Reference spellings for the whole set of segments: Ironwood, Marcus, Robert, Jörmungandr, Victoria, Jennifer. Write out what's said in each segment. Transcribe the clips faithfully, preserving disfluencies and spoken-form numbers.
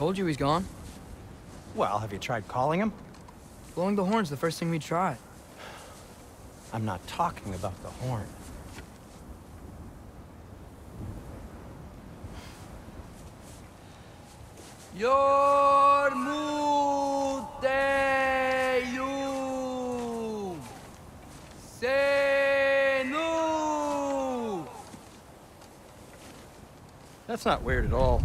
Told you he's gone. Well, have you tried calling him? Blowing the horn's the first thing we tried. I'm not talking about the horn. Yormuteyu Senu. That's not weird at all.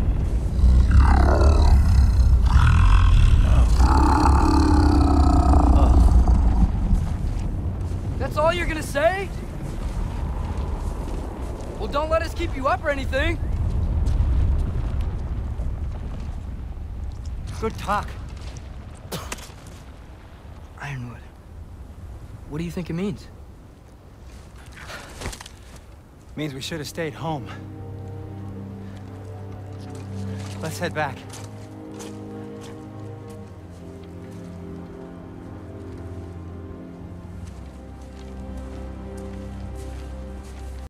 Up or anything. Good talk. Ironwood. What do you think it means? It means we should have stayed home. Let's head back.